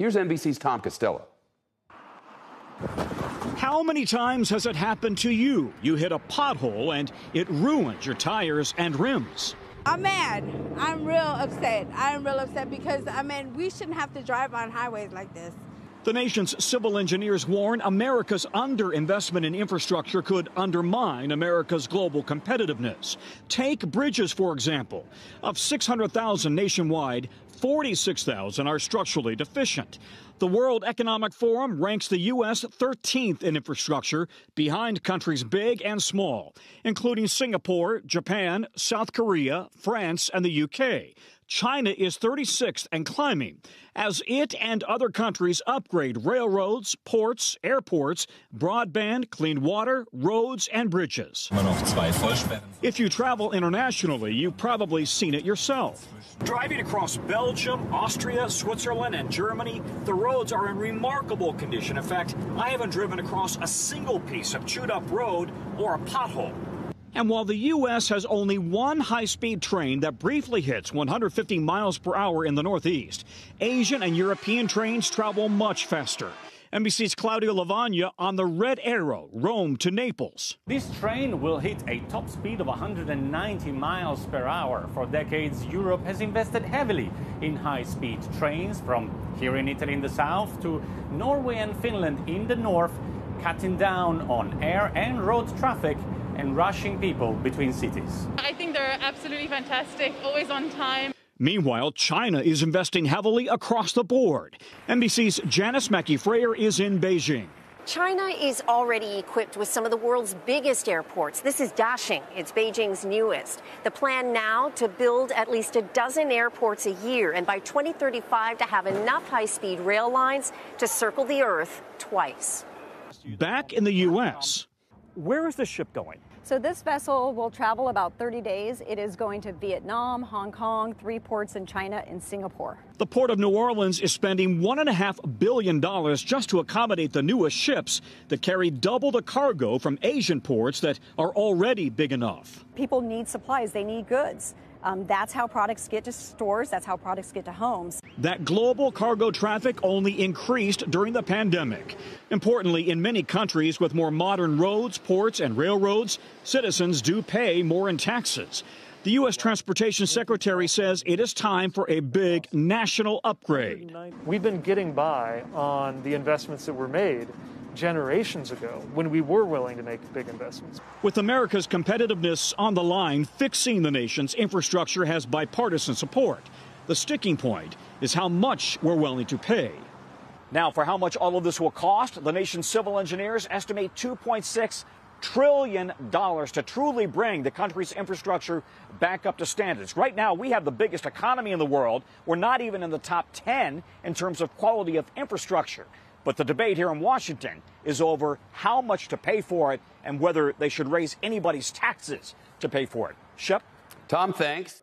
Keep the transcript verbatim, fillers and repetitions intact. Here's N B C's Tom Costello. How many times has it happened to you? You hit a pothole and it ruins your tires and rims. I'm mad. I'm real upset. I'm real upset because, I mean, we shouldn't have to drive on highways like this. The nation's civil engineers warn America's underinvestment in infrastructure could undermine America's global competitiveness. Take bridges, for example. Of six hundred thousand nationwide, forty-six thousand are structurally deficient. The World Economic Forum ranks the U S thirteenth in infrastructure, behind countries big and small, including Singapore, Japan, South Korea, France, and the U K. China is thirty-sixth and climbing as it and other countries upgrade railroads, ports, airports, broadband, clean water, roads, and bridges. If you travel internationally, you've probably seen it yourself. Driving across Belgium, Austria, Switzerland, and Germany, the roads are in remarkable condition. In fact, I haven't driven across a single piece of chewed-up road or a pothole. And while the U S has only one high-speed train that briefly hits one hundred fifty miles per hour in the Northeast, Asian and European trains travel much faster. N B C's Claudio Lavagna on the Red Arrow, Rome to Naples. This train will hit a top speed of one hundred ninety miles per hour. For decades, Europe has invested heavily in high-speed trains, from here in Italy in the south to Norway and Finland in the north, cutting down on air and road traffic and rushing people between cities. I think they're absolutely fantastic, always on time. Meanwhile, China is investing heavily across the board. N B C's Janice Mackey-Frayer is in Beijing. China is already equipped with some of the world's biggest airports. This is Daxing. It's Beijing's newest. The plan now to build at least a dozen airports a year, and by twenty thirty-five to have enough high-speed rail lines to circle the Earth twice. Back in the U S, where is this ship going? So this vessel will travel about thirty days. It is going to Vietnam, Hong Kong, three ports in China, and Singapore. The Port of New Orleans is spending one point five billion dollars just to accommodate the newest ships that carry double the cargo from Asian ports that are already big enough. People need supplies. They need goods. Um, that's how products get to stores. That's how products get to homes. That global cargo traffic only increased during the pandemic. Importantly, in many countries with more modern roads, ports, and railroads, citizens do pay more in taxes. The U S Transportation Secretary says it is time for a big national upgrade. We've been getting by on the investments that were made generations ago, when we were willing to make big investments. With America's competitiveness on the line, fixing the nation's infrastructure has bipartisan support. The sticking point is how much we're willing to pay. Now, for how much all of this will cost, the nation's civil engineers estimate two point six trillion dollars to truly bring the country's infrastructure back up to standards. Right now, we have the biggest economy in the world. We're not even in the top ten in terms of quality of infrastructure. But the debate here in Washington is over how much to pay for it and whether they should raise anybody's taxes to pay for it. Shep? Tom, thanks.